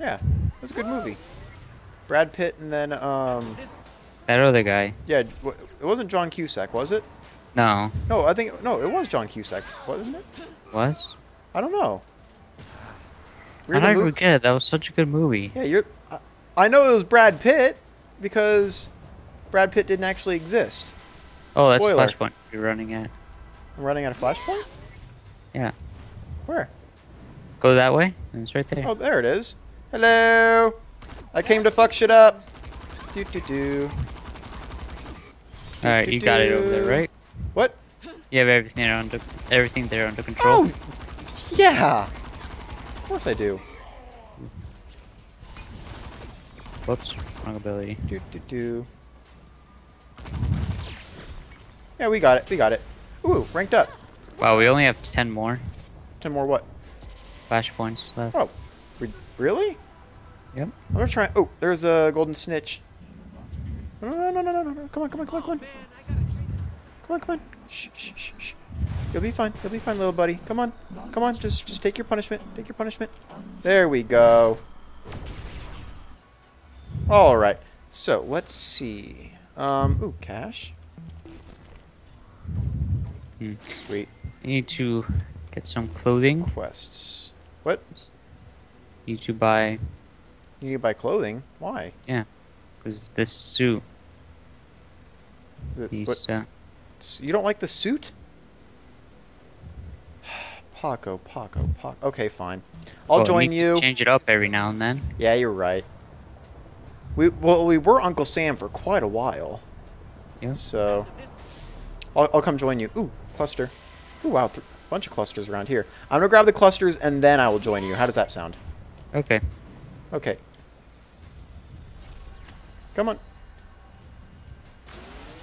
Yeah, it was a good movie. Brad Pitt and then that other guy. Yeah, it wasn't John Cusack, was it? No. No, I think no, it was John Cusack, wasn't it? Was? I don't know. I forget. That was such a good movie. Yeah, you're. I know it was Brad Pitt because Brad Pitt didn't actually exist. Oh, spoiler. That's Flashpoint you're running at. I'm running at a Flashpoint? Yeah. Where? Go that way, and it's right there. Oh, there it is. Hello! I came to fuck shit up! Alright, you got it over there, right? What? You have everything there under control? Oh! Yeah! Of course I do. Whoops, wrong ability. Yeah, we got it, Ooh, ranked up. Wow, we only have 10 more. 10 more what? Flashpoints left. Oh, really? Yep. I'm gonna try. Oh, there's a golden snitch. No. Come on. Shh. You'll be fine, little buddy. Come on. Just take your punishment. There we go. All right. So let's see. Ooh, cash. Sweet. I need to get some clothing. Quests. What? You need to buy clothing? Why? Yeah. Because this suit. You don't like the suit? Paco. Okay, fine. I'll join you. Change it up every now and then. Yeah, you're right. We were Uncle Sam for quite a while. Yeah. So I'll come join you. Ooh, cluster. Ooh, wow. Bunch of clusters around here. I'm gonna grab the clusters and then I will join you. How does that sound? Okay. Okay. Come on.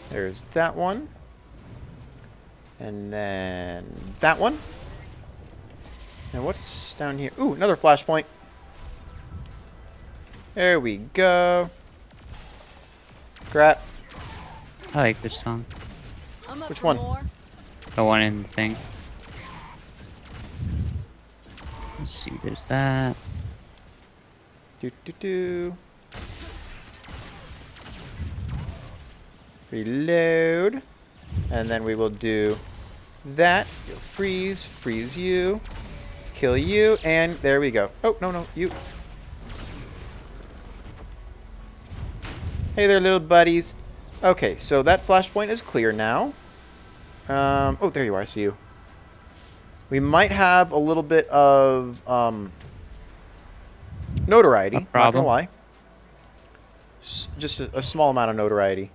There's that one. And then that one. Now what's down here? Ooh, another flashpoint. There we go. Crap. I like this song. Which one? The one in the thing. Let's see, there's that. Reload. And then we will do that. You'll freeze you, kill you, and there we go. Oh, no, you. Hey there, little buddies. Okay, so that flashpoint is clear now. Oh, there you are, I see you. We might have a little bit of notoriety, not gonna lie. Just a small amount of notoriety.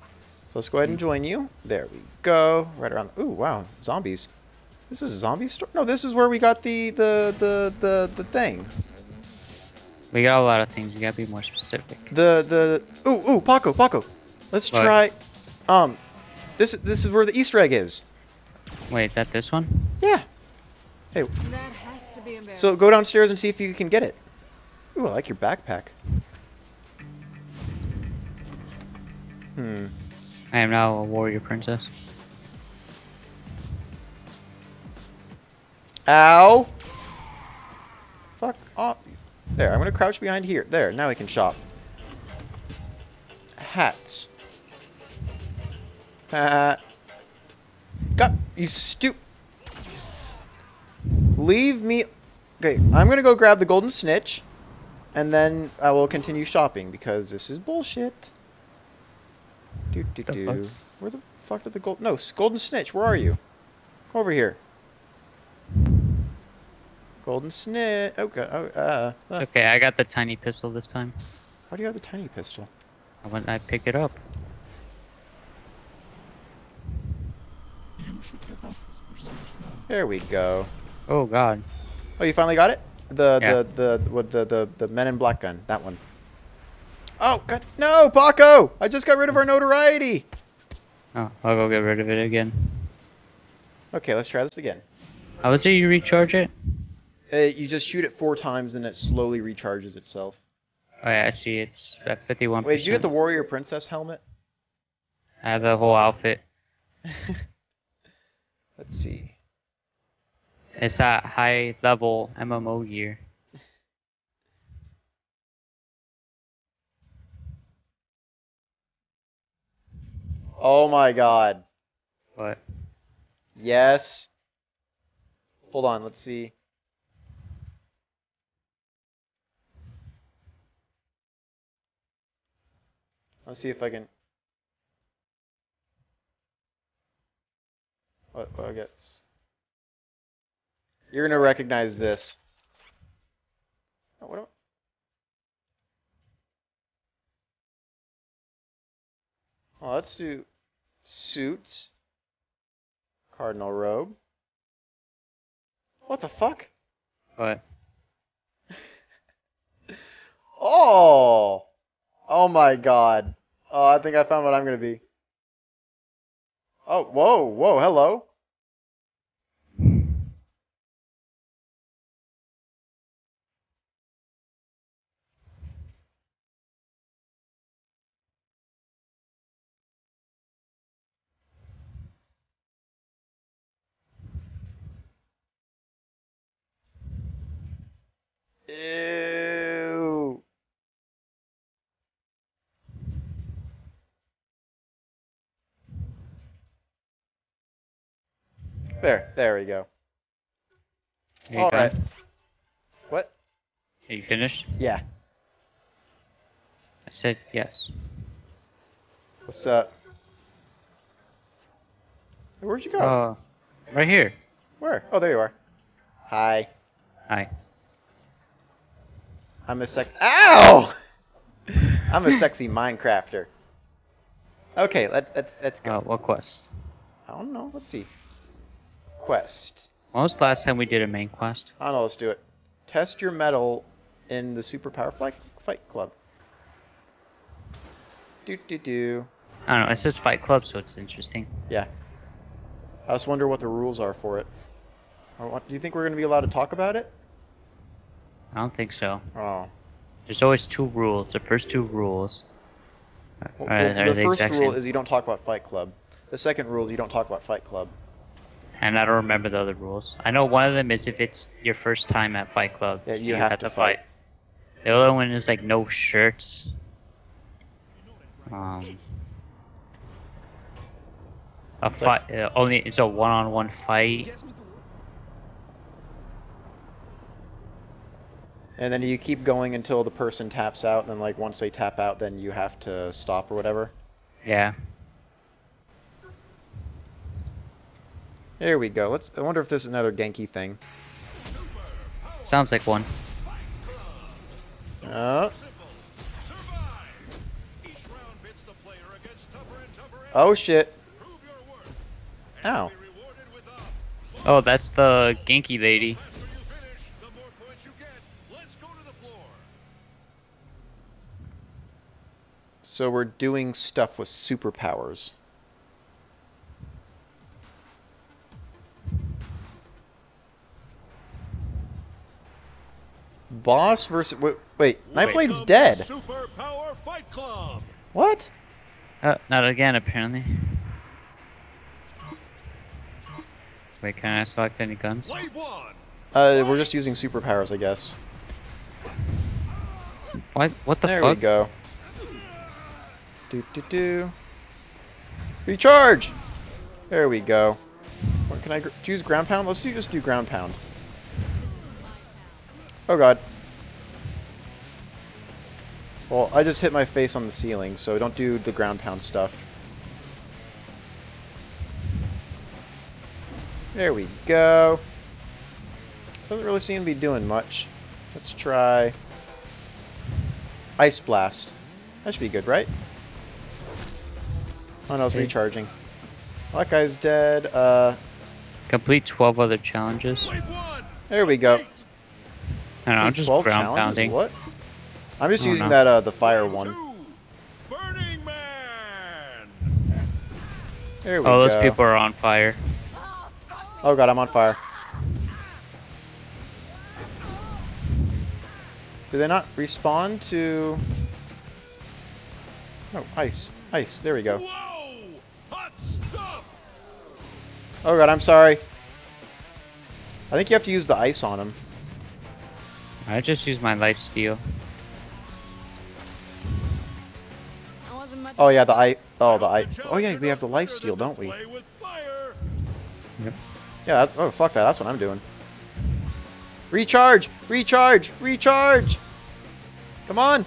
So let's go ahead and join you. There we go. Right around. Ooh, wow, zombies. This is a zombie store. No, this is where we got the thing. We got a lot of things. You gotta be more specific. Ooh, Paco. Let's try. This is where the Easter egg is. Wait, is that this one? Yeah. Hey. That has to be embarrassing. So go downstairs and see if you can get it. Ooh, I like your backpack. Hmm. I am now a warrior princess. Ow! Fuck off. There, I'm gonna crouch behind here. There, now we can shop. Hats. God, you stupid. Leave me. Okay, I'm gonna go grab the golden snitch. And then I will continue shopping because this is bullshit. Where the fuck did the golden snitch? Where are you? Come over here. Golden snitch. Oh god. Okay, I got the tiny pistol this time. Why do you have the tiny pistol? I pick it up. There we go. Oh god. Oh, you finally got it? The Men in Black gun, that one. Oh god, no, Paco! I just got rid of our notoriety. Oh, I'll go get rid of it again. Okay, let's try this again. How is it you recharge it? You just shoot it 4 times and it slowly recharges itself. Oh yeah, I see. It's at 51%. Wait, did you get the warrior princess helmet? I have the whole outfit. Let's see. It's that high level MMO gear. Oh my god. What? Yes. Hold on, let's see. Let's see if I can... What I guess. You're going to recognize this. Oh, what am I... Well, let's do suits, cardinal robe. What the fuck? What? Oh! Oh my god. Oh, I think I found what I'm gonna be. Oh, whoa, whoa, hello. Ew. There we go. All right. What? Are you finished? Yeah. I said yes. What's up? Where'd you go? Right here. Where? Oh, there you are. Hi. Hi. Ow! I'm a sexy Minecrafter. Okay, let's go. What quest? I don't know. Let's see. Quest. When was the last time we did a main quest? I don't know. Let's do it. Test your metal in the Superpower Fight Club. Do. I don't know. It says Fight Club, so it's interesting. Yeah. I just wonder what the rules are for it. Do you think we're going to be allowed to talk about it? I don't think so. Oh. There's always two rules. The first two rules. The first rule is you don't talk about Fight Club. The second rule is you don't talk about Fight Club. And I don't remember the other rules. I know one of them is if it's your first time at Fight Club, yeah, you have to fight. The other one is like no shirts. It's a one-on-one fight. And then you keep going until the person taps out, and then like once they tap out, then you have to stop or whatever. Yeah. There we go. I wonder if this is another Genki thing. Sounds like one. Oh shit. Ow. Oh, that's the Genki lady. So we're doing stuff with superpowers. Boss versus... Wait. Nightblade's dead. Superpower Fight Club. What? Not again, apparently. Wait, can I select any guns? We're just using superpowers, I guess. What the fuck? There we go. Recharge! There we go. What can I choose? Ground pound? Let's just do ground pound. Oh god. Well, I just hit my face on the ceiling, so don't do the ground pound stuff. There we go. Doesn't really seem to be doing much. Let's try Ice Blast. That should be good, right? Oh no, it's recharging. Well, that guy's dead. Complete 12 other challenges. There we go. I don't know, I'm just ground pounding. What? I'm just using that the fire one. Burning Man. There we go. Oh, those people are on fire. Oh god, I'm on fire. Do they not respawn to? Oh, ice. There we go. Whoa! Oh god, I'm sorry. I think you have to use the ice on him. I just used my life steal. I wasn't Oh yeah, oh yeah, we have the life steal, don't we? Yep. Yeah, that's, oh fuck that, that's what I'm doing. Recharge! Recharge! Recharge! Come on!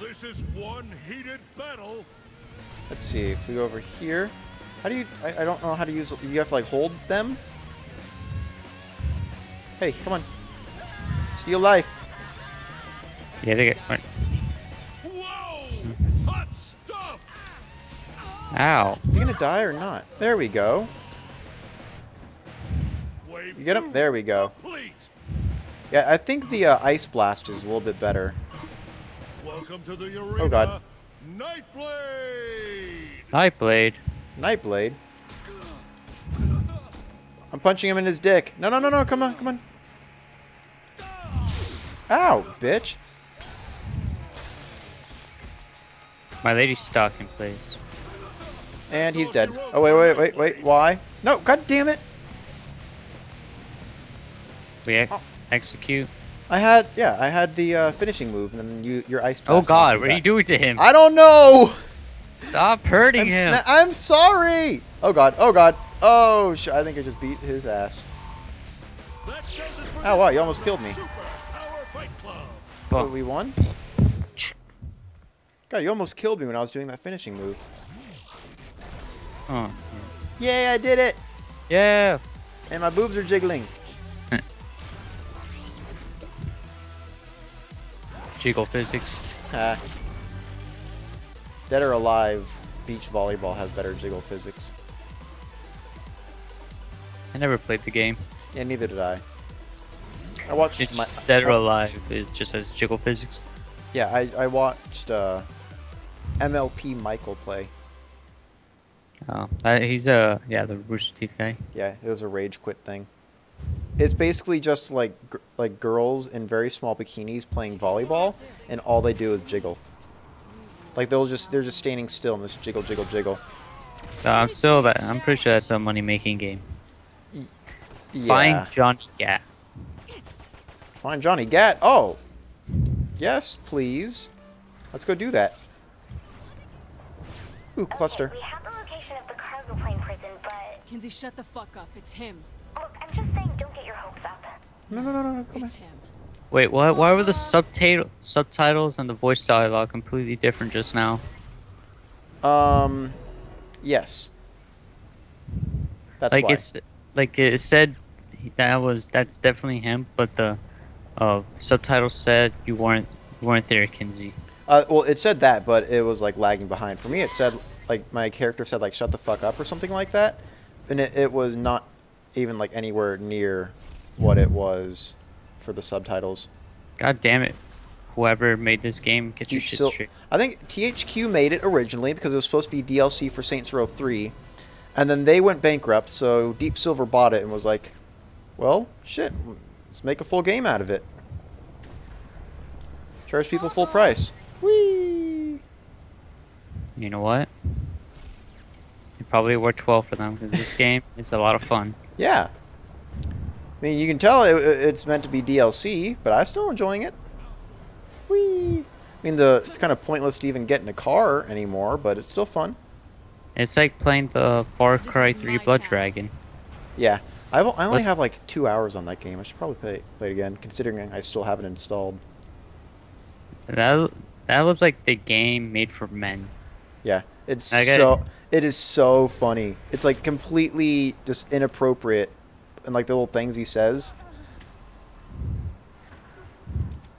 This is one heated battle. Let's see, if we go over here. How do you I don't know how to use it. You have to like hold them? Hey, come on. Steal life. Yeah, they get right. Whoa! Hot stuff! Ow. Is he gonna die or not? There we go. You get him? There we go. Yeah, I think the ice blast is a little bit better. Welcome to the arena. Oh god. Nightblade. Nightblade. Nightblade. I'm punching him in his dick. No, no, no, no! Come on, come on! Ow, bitch! My lady's stuck in place. And he's dead. Oh wait, wait, wait, wait! Why? No! God damn it! We execute. I had the finishing move, and then your ice. Oh God! What are you doing to him? I don't know. Stop hurting him. I'm sorry. Oh God! Oh God! Oh shit! I think I just beat his ass. Oh wow! You almost killed me. So we won. God, you almost killed me when I was doing that finishing move. Oh. Yeah, I did it. Yeah. And my boobs are jiggling. Jiggle physics. Dead or Alive, beach volleyball has better jiggle physics. I never played the game. Yeah, neither did I. I watched. It's just Dead or Alive. It just has jiggle physics. Yeah, I watched MLP Michael play. Oh, he's yeah, the Rooster Teeth guy. Yeah, it was a rage quit thing. It's basically just like girls in very small bikinis playing volleyball, and all they do is jiggle. Like they're just standing still and just jiggle, jiggle, jiggle. I'm pretty sure that's a money-making game. Yeah. Find Johnny Gat. Find Johnny Gat. Oh, yes, please. Let's go do that. Ooh, cluster. Okay, we have the location of the cargo plane prison, but Kinsey, shut the fuck up. It's him. Look, I'm just saying, don't get your hopes up. No, no, no, no, come on. Wait, what? Why were the subtitles and the voice dialogue completely different just now? Yes. That's like why. It's like it said that's definitely him, but the subtitles said you weren't there, Kinsey. Well, it said that, but it was like lagging behind. For me, it said like my character said like shut the fuck up or something like that, and it was not even like anywhere near what it was for the subtitles. God damn it. Whoever made this game, get your shit straight. I think THQ made it originally because it was supposed to be DLC for Saints Row 3, and then they went bankrupt, so Deep Silver bought it and was like, well, shit, let's make a full game out of it. Charge people full price. Whee! You know what? Probably worked well for them because this game is a lot of fun. Yeah, I mean you can tell it's meant to be DLC, but I'm still enjoying it. Whee! I mean it's kind of pointless to even get in a car anymore, but it's still fun. It's like playing the Far Cry 3 Blood Dragon. Yeah, I only have like 2 hours on that game. I should probably play it again, considering I still have it installed. That was like the game made for men. Yeah, it's It is so funny. It's like completely just inappropriate, and like the little things he says.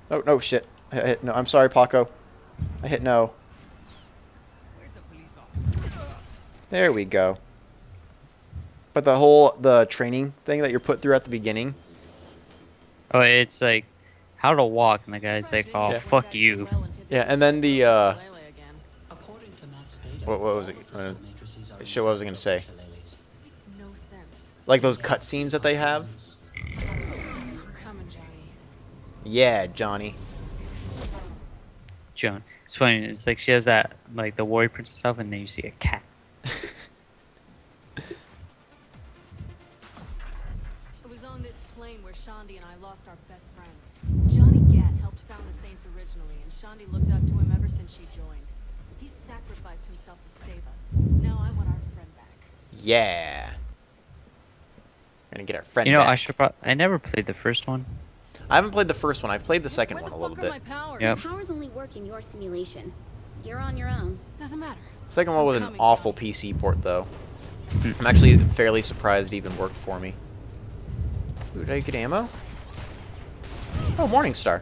Oh no, shit! I hit no. I'm sorry, Paco. I hit no. There we go. But the training thing that you're put through at the beginning. Oh, it's like how to walk, and the guy's like, "Oh, yeah. Fuck you." Yeah, and then the. What was it? Shit, what was I gonna say? Like those cutscenes that they have? Yeah, Johnny. Joan. It's funny. It's like she has that, like the warrior princess stuff, and then you see a cat. It was on this plane where Shaundi and I lost our best friend. Johnny Gat helped found the Saints originally, and Shaundi looked up to him ever since she joined. He sacrificed himself to save us. Now I want our friend back. Yeah. We're gonna get our friend back. You know, back. I never played the first one. I haven't played the first one. I've played the second one a little bit. Yep. Powers only work in your simulation. You're on your own. Doesn't matter. Second one was an awful PC port, though. I'm actually fairly surprised it even worked for me. Ooh, did I get ammo? Oh, Morningstar.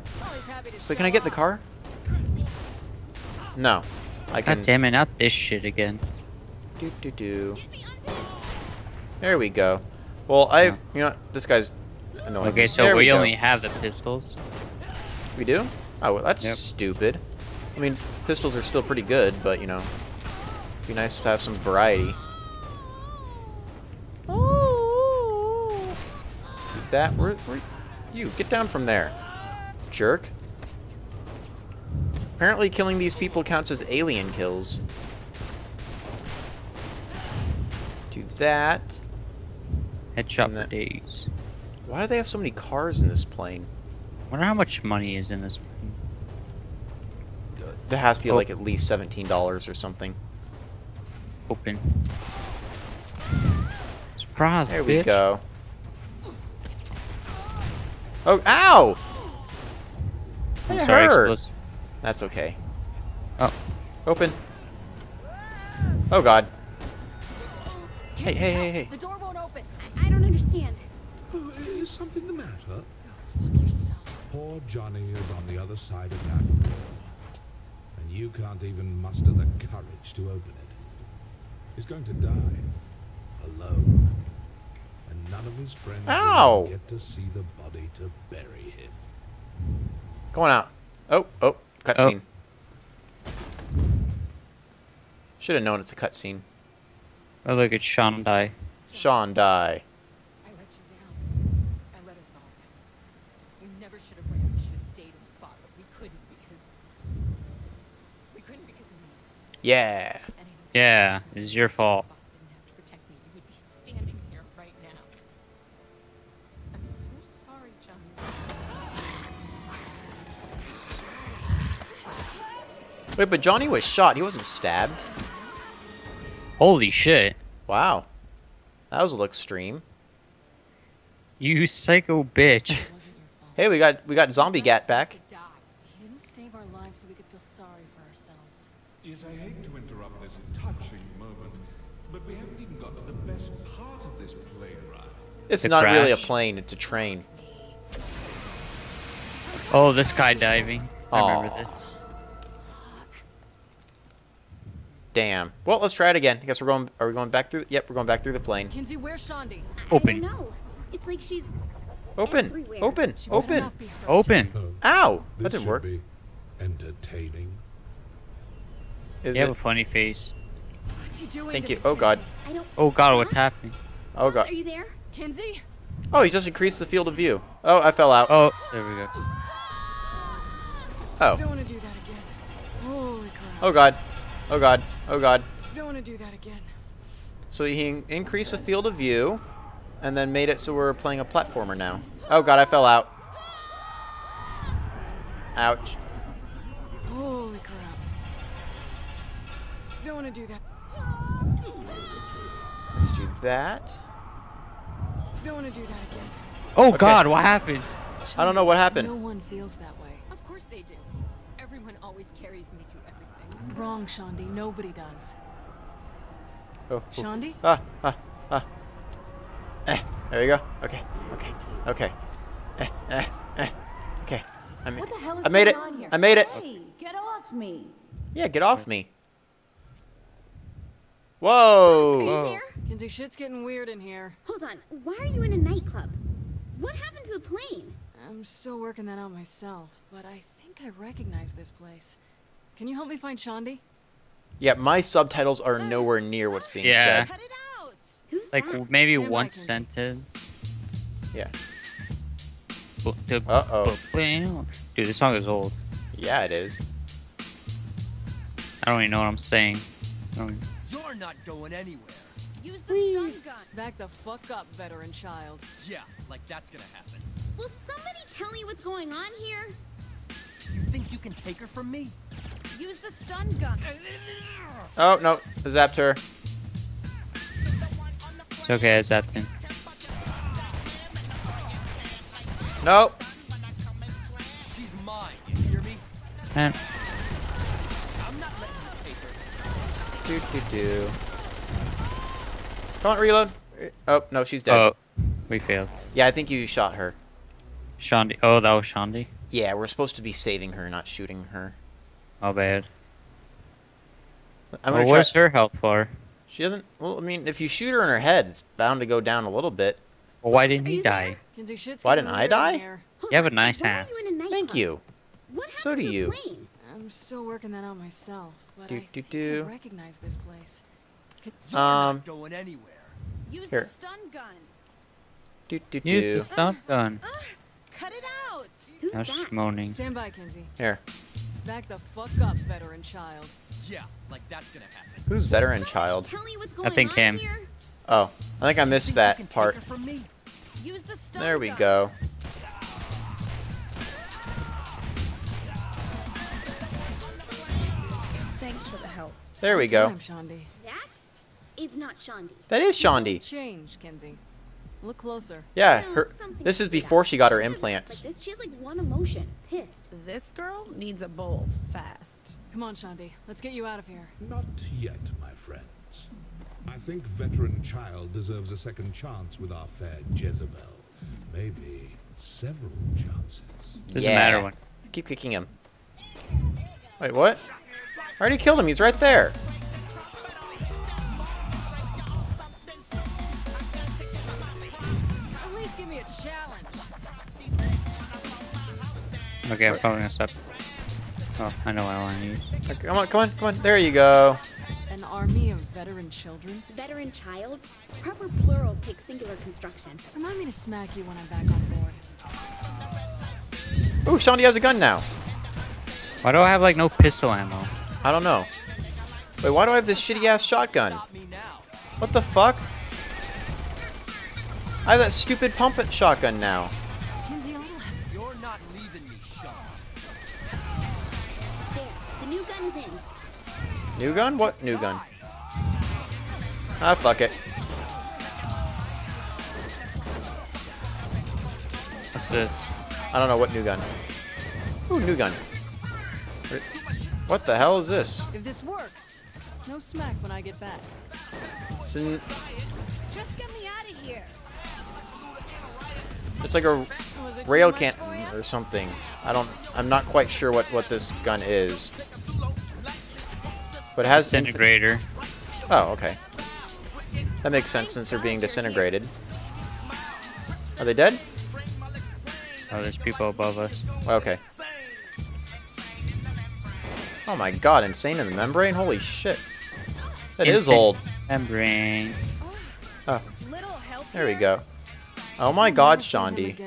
But can I get the car? No. I can... God damn it, not this shit again. There we go. Well, you know, this guy's annoying. Okay, so we only have the pistols. We do? Oh, well, that's stupid. I mean, pistols are still pretty good, but, you know, it'd be nice to have some variety. Oh, that, where, you, get down from there, jerk. Apparently killing these people counts as alien kills. Do that. Headshot for days. Why do they have so many cars in this plane? I wonder how much money is in this plane. There has to be like at least $17 or something. Open. Surprise, there we go. Oh, ow! I'm sorry, explosive. That's okay. Oh. Open. Oh, God. Hey, hey, hey, hey. The door won't open. I don't understand. Oh, is something the matter? Oh, fuck yourself. Poor Johnny is on the other side of that door. You can't even muster the courage to open it. He's going to die alone, and none of his friends will get to see the body to bury him. Go on out. Oh, oh, cutscene. Should have known it's a cutscene. Oh, look at Shaundi. Shaundi. I let you down. I let us all down. We never should have ran. We should have stayed in the bar, but we couldn't because. Yeah. Yeah, it's your fault. I'm so sorry, John. Wait, but Johnny was shot. He wasn't stabbed. Holy shit. Wow. That was a little extreme. You psycho bitch. Hey, we got Zombie Gat back. He didn't save our lives so we could feel sorry for ourselves. Yes, I hate to interrupt this touching moment, but we haven't even got to the best part of this plane ride. It's not really a plane, it's a train. Oh, the skydiving. I remember this. Damn. Well, let's try it again. I guess we're going, are we going back through? Yep, we're going back through the plane. Kinsey, where's Shaundi? Open. No, it's like she's open. Everywhere. Open. She open. Open. Ow. That didn't work. Entertaining. Is you have a funny face. What's he doing? Thank you. Oh God. Oh God, what's happening? Oh God. Are you there, Kinsey? Oh, he just increased the field of view. Oh, I fell out. Oh, there we go. Oh. Don't want to do that again. Holy crap. Oh God. Oh God. Oh God. Don't want to do that again. So he increased the field of view, and then made it so we're playing a platformer now. Oh God, I fell out. Ouch. Holy crap. Don't want to do that. Let's do that. Don't want to do that again. Oh God, what happened? I don't know what happened. No one feels that way. Of course they do. Everyone always carries me through everything. Wrong, Shaundi. Nobody does. Oh. Shaundi? There you go. Okay. Okay. Okay. Okay. I made it. I made it. Hey, get off me. Yeah, get off me. Whoa! Are you there? Kinsey, shit's getting weird in here. Hold on. Why are you in a nightclub? What happened to the plane? I'm still working that out myself, but I think I recognize this place. Can you help me find Shaundi? Yeah, my subtitles are nowhere near what's being said. Cut it out. Who's that? Maybe one sentence. Yeah. Uh-oh. Dude, this song is old. Yeah, it is. I don't even know what I'm saying. You're not going anywhere. Use the stun gun. Back the fuck up, veteran child. Yeah, like that's gonna happen. Will somebody tell me what's going on here? can take her from me. Use the stun gun. Oh, no. I zapped her. It's okay, I zapped him. Nope. She's mine. You hear me? And I'm not letting you take her. Come on, reload. Oh, no, she's dead. Oh, we failed. Yeah, I think you shot her. Shaundi. Oh, that was Shaundi? Yeah, we're supposed to be saving her, not shooting her. Oh, bad. Well, what's her health for? She doesn't... Well, I mean, if you shoot her in her head, it's bound to go down a little bit. Well, why didn't he die? Why didn't I die? You have a nice ass. Thank you. So do you. I'm still working that out myself, but I can't recognize this place. Going anywhere. Use the stun gun. Use the stun gun. Cut it out. Now she's moaning. Stand by, Kinsey. Here. Back the fuck up, veteran child. Yeah, like that's gonna happen. Who's veteran child? I think him. Oh, I think I missed that part. There we go. Thanks for the help. There we go. It's not Shaundi. That is Shaundi. Change, Kinsey. Look closer. Yeah, her, this is before she got her implants. She has like one emotion, pissed. This girl needs a bowl fast. Come on, Shaundi. Let's get you out of here. Not yet, my friends. I think veteran child deserves a second chance with our fair Jezebel. Maybe several chances. Doesn't matter one. Keep kicking him. Wait, what? I already killed him. He's right there. Okay, I'm following us up. Oh, I know what I want to use. Okay, come on, come on, come on. There you go. An army of veteran children? Veteran child? Proper plurals take singular construction. Remind me to smack you when I'm back on board. Ooh, Shaundi has a gun now. Why do I have, like, no pistol ammo? I don't know. Wait, why do I have this shitty-ass shotgun? What the fuck? I have that stupid pump shotgun now. New gun? What new gun? Ah, fuck it. What's this? I don't know what new gun. Ooh, new gun. What the hell is this? If this works, no smack when I get back. Just get me out of here. It's like a rail can or something. I'm not quite sure what this gun is. But it has disintegrator. Oh, okay. That makes sense since they're being disintegrated. Are they dead? Oh, there's people above us. Okay. Oh my god, insane in the membrane? Holy shit. That is old. Membrane. Oh. There we go. Oh my god, Shaundi.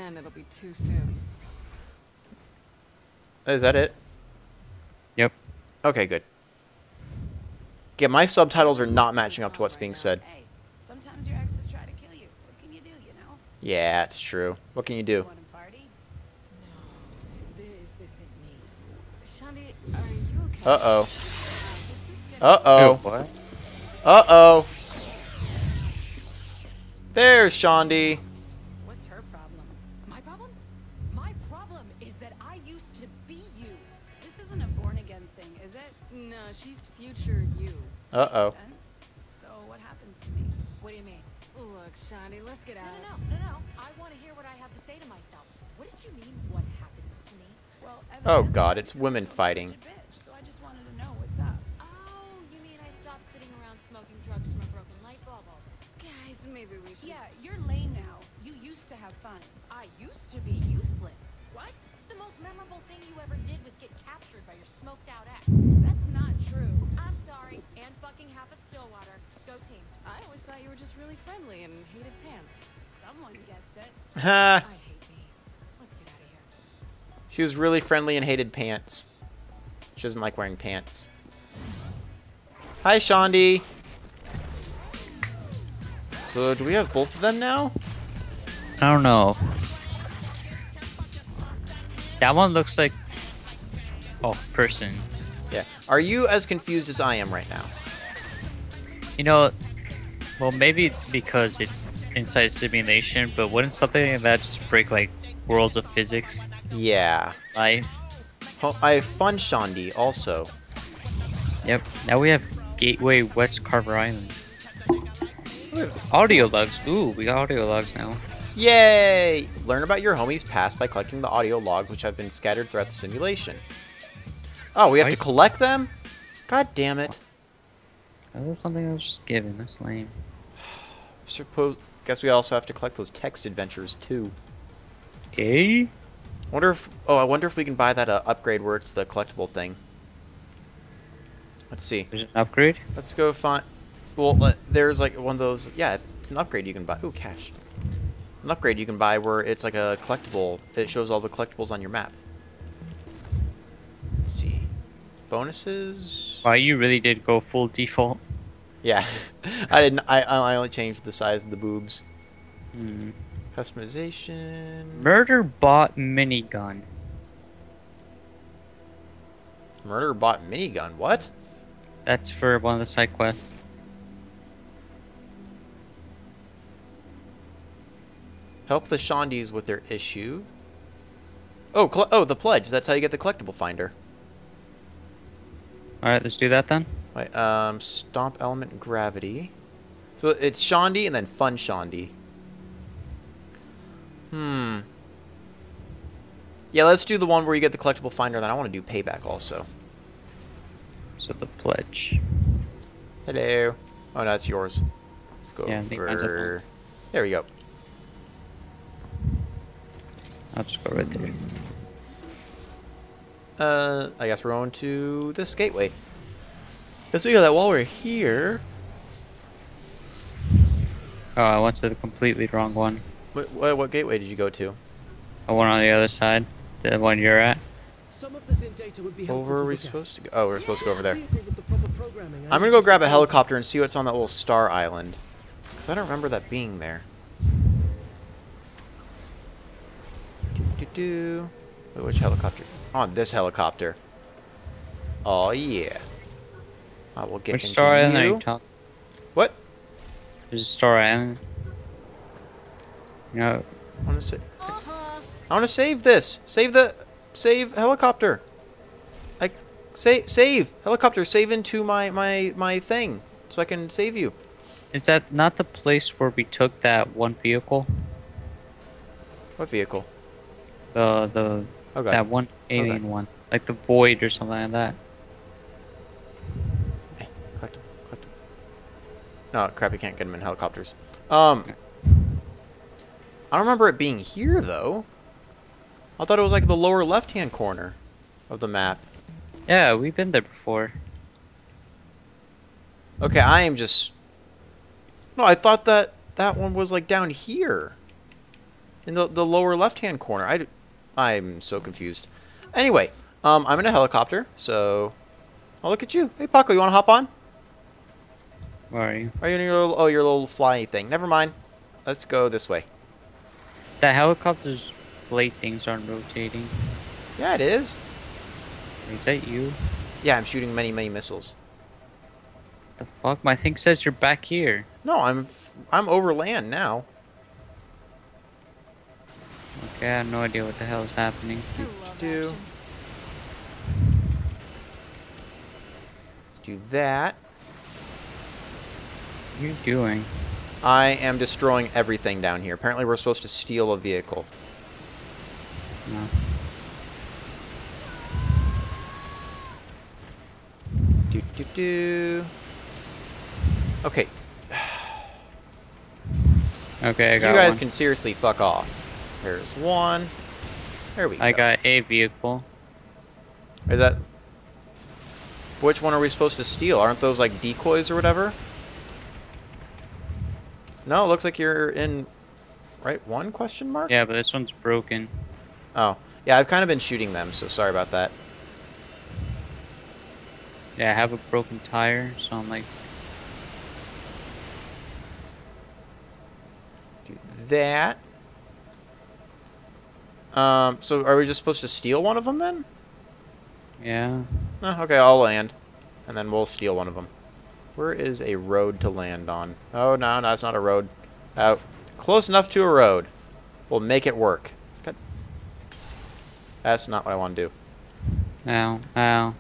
Is that it? Yep. Okay, good. Yeah, my subtitles are not matching up to what's being said. Hey, sometimes your exes try to kill you. What can you do, you know? Yeah, it's true. What can you do? No, this isn't me. Shaundi, are you okay? Uh-oh. Uh-oh. What? Uh-oh. There's Shaundi. What's her problem? My problem? My problem is that I used to be you. This isn't a born-again thing, is it? No, she's future you. Uh-oh. So what happens to me? What do you mean? Look, Shaundi, let's get out. No. I want to hear what I have to say to myself. What did you mean, what happens to me? Well, oh, God, it's women fighting. Bitch, so I just wanted to know what's up. Oh, you mean I stopped sitting around smoking drugs from a broken light bulb? Guys, maybe we should... Yeah, you're lame now. You used to have fun. I used to be useless. What? The most memorable thing you ever did was get captured by your smoked-out ex. That's not true. I'm sorry. And fucking half of Stillwater. Go team. I always thought you were just really friendly and hated pants. Someone gets it. I hate me. Let's get out of here. She was really friendly and hated pants. She doesn't like wearing pants. Hi, Shaundi. So do we have both of them now? I don't know. That one looks like Oh, person. Yeah. Are you as confused as I am right now? You know, well, maybe because it's inside simulation, but wouldn't something like that just break, like, worlds of physics? Yeah. I fun Shaundi also. Yep. Now we have Gateway West Carver Island. Audio logs. Ooh, we got audio logs now. Yay! Learn about your homies' past by collecting the audio logs, which have been scattered throughout the simulation. Oh, we have to collect them? God damn it. That was something I was just given. That's lame. Guess we also have to collect those text adventures, too. Okay. I wonder if we can buy that upgrade where it's the collectible thing. Let's see. There's an upgrade? Let's go find... Well, there's like one of those... Yeah, it's an upgrade you can buy. Ooh, cash. An upgrade you can buy where it's like a collectible. It shows all the collectibles on your map. Let's see. Bonuses? Wow, you really did go full default. Yeah. I didn't... I only changed the size of the boobs. Hmm. Customization. Murder bot minigun. Murder bot minigun? What? That's for one of the side quests. Help the Shaundis with their issue. Oh, the pledge. That's how you get the collectible finder. All right, let's do that then. Wait, stomp element gravity. So it's Shaundi and then fun Shaundi. Hmm. Yeah, let's do the one where you get the collectible finder. Then I want to do payback also. So the pledge. Hello. Oh no, it's yours. Let's go over. There we go. I'll just go right there. I guess we're going to this gateway. Let's figure that while we're here. Oh, I went to the completely wrong one. What gateway did you go to? The one on the other side. The one you're at. Well, where are we supposed to go? Oh, we're supposed to go over there. I'm gonna go grab a helicopter and see what's on that little star island. Because I don't remember that being there. Wait, which helicopter? On this helicopter. Oh yeah. I will get into star island are you talking? What? There's a star island. No. I want to save this. Save helicopter. Save helicopter. Save into my thing so I can save you. Is that not the place where we took that one vehicle? What vehicle? That one alien one, like the void or something like that. Hey, collect him. No, crap, you can't get them in helicopters. I don't remember it being here though. I thought it was like the lower left-hand corner of the map. Yeah, we've been there before. Okay, I am just. No, I thought that one was like down here, in the lower left-hand corner. I'm so confused. Anyway, I'm in a helicopter, so... I'll look at you. Hey, Paco, you want to hop on? Where are you? Are you in your little... Oh, your little fly thing. Never mind. Let's go this way. That helicopter's blade things aren't rotating. Yeah, it is. Is that you? Yeah, I'm shooting many, many missiles. The fuck? My thing says you're back here. No, I'm over land now. Okay, I have no idea what the hell is happening. Let's do that. What are you doing? I am destroying everything down here. Apparently we're supposed to steal a vehicle. No. Okay. Okay, I got one. You guys can seriously fuck off. There's one. There we go. I got a vehicle. Is that... Which one are we supposed to steal? Aren't those like decoys or whatever? No, it looks like you're in... Right one, question mark? Yeah, but this one's broken. Oh. Yeah, I've kind of been shooting them, so sorry about that. Yeah, I have a broken tire, so I'm like... Do that. So are we just supposed to steal one of them then? Yeah. Oh, okay, I'll land. And then we'll steal one of them. Where is a road to land on? Oh, no, no, it's not a road. Close enough to a road. We'll make it work. Okay. That's not what I want to do. Ow, ow.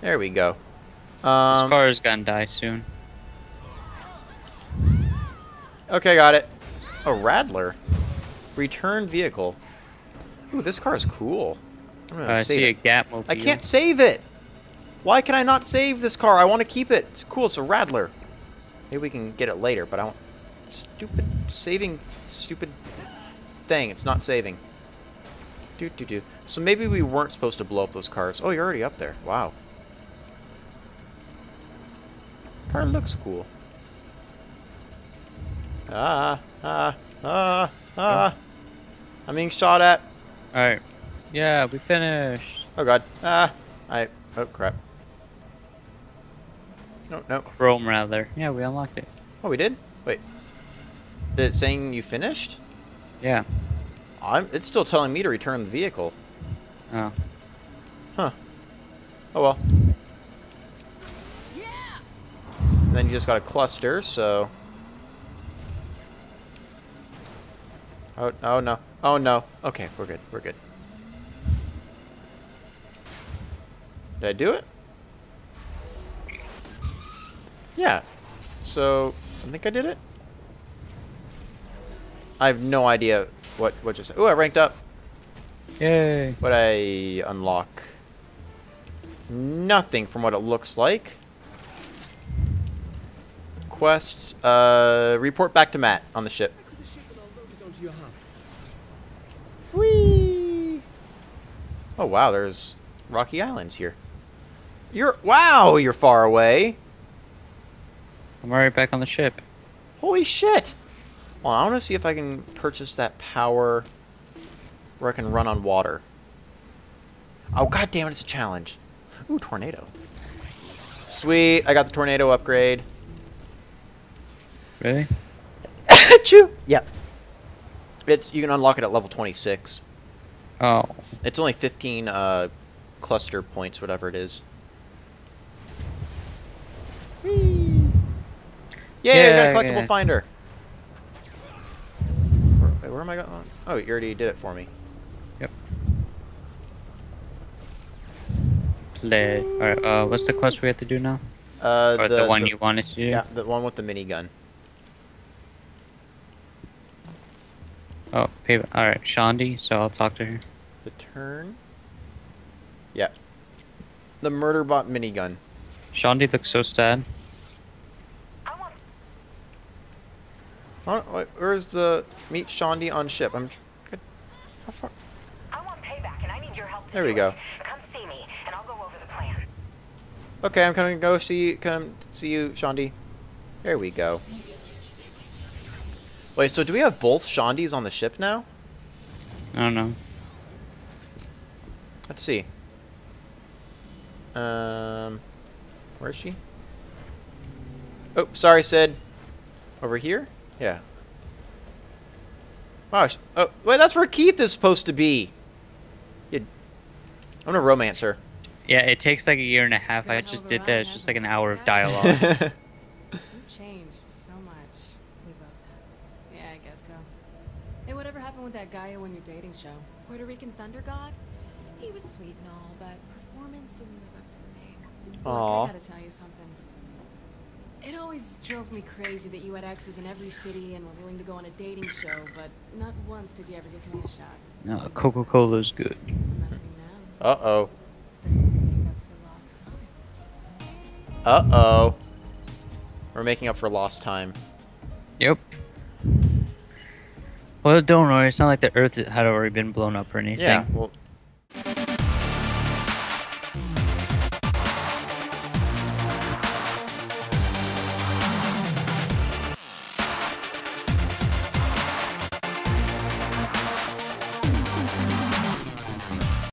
There we go. This car is gonna die soon. Okay, got it. A Rattler. Return vehicle. Ooh, this car is cool. I'm gonna save it. I can't save it! Why can I not save this car? I want to keep it. It's cool. It's a Rattler. Maybe we can get it later, but I don't... Stupid saving... Stupid thing. It's not saving. Do-do-do. So maybe we weren't supposed to blow up those cars. Oh, you're already up there. Wow. This car looks cool. I'm being shot at. Alright. Yeah, we finished. Oh, God. Oh, crap. No, no. Chrome, rather. Yeah, we unlocked it. Oh, we did? Wait. Is it saying you finished? Yeah. It's still telling me to return the vehicle. Oh. Huh. Oh, well. Yeah. And then you just got a cluster, so... Oh, oh, no. Oh, no. Okay, we're good. We're good. Did I do it? Yeah. So, I think I did it. I have no idea what just... Ooh, I ranked up. Yay. What'd I unlock? Nothing from what it looks like. Quests. Report back to Matt on the ship. Whee! Oh, wow, there's Rocky Islands here. Wow, you're far away. I'm right back on the ship. Holy shit! Well, I want to see if I can purchase that power where I can run on water. Oh, god damn it, it's a challenge. Ooh, tornado. Sweet, I got the tornado upgrade. Ready? Achoo! Yep. You can unlock it at level 26. Oh. It's only 15 cluster points, whatever it is. Yeah, yeah, I got a collectible finder. Wait, where am I going? Oh, you already did it for me. Yep. Play. All right. What's the quest we have to do now? Or the one you wanted to do? Yeah, the one with the minigun. Oh, payback. All right, Shaundi. So I'll talk to her. The turn. Yeah. The murder bot minigun. Shaundi looks so sad. Where's the meet Shaundi on ship? I'm good. How far? I want payback, and I need your help. There we go. Come see me, and I'll go over the plan. Okay, I'm gonna go see. Come see you, Shaundi. There we go. Wait, so do we have both Shaundis on the ship now? I don't know. Let's see. Where is she? Oh, sorry, Sid. Over here. Yeah. Wow. Oh, wait, that's where Keith is supposed to be. I'm gonna romance her. Yeah, it takes like a year and a half. I just did that. It's just like an hour of dialogue. You changed so much. We both have. Yeah, I guess so. Hey, whatever happened with that guy on your dating show? Puerto Rican Thunder God? He was sweet and all, but performance didn't live up to the name. Aww. Look, I gotta tell you something. It always drove me crazy that you had exes in every city and were willing to go on a dating show, but not once did you ever give me a shot. No, Coca-Cola's good. Uh-oh. Uh-oh. We're making up for lost time. Yep. Well, don't worry. It's not like the Earth had already been blown up or anything. Yeah, well,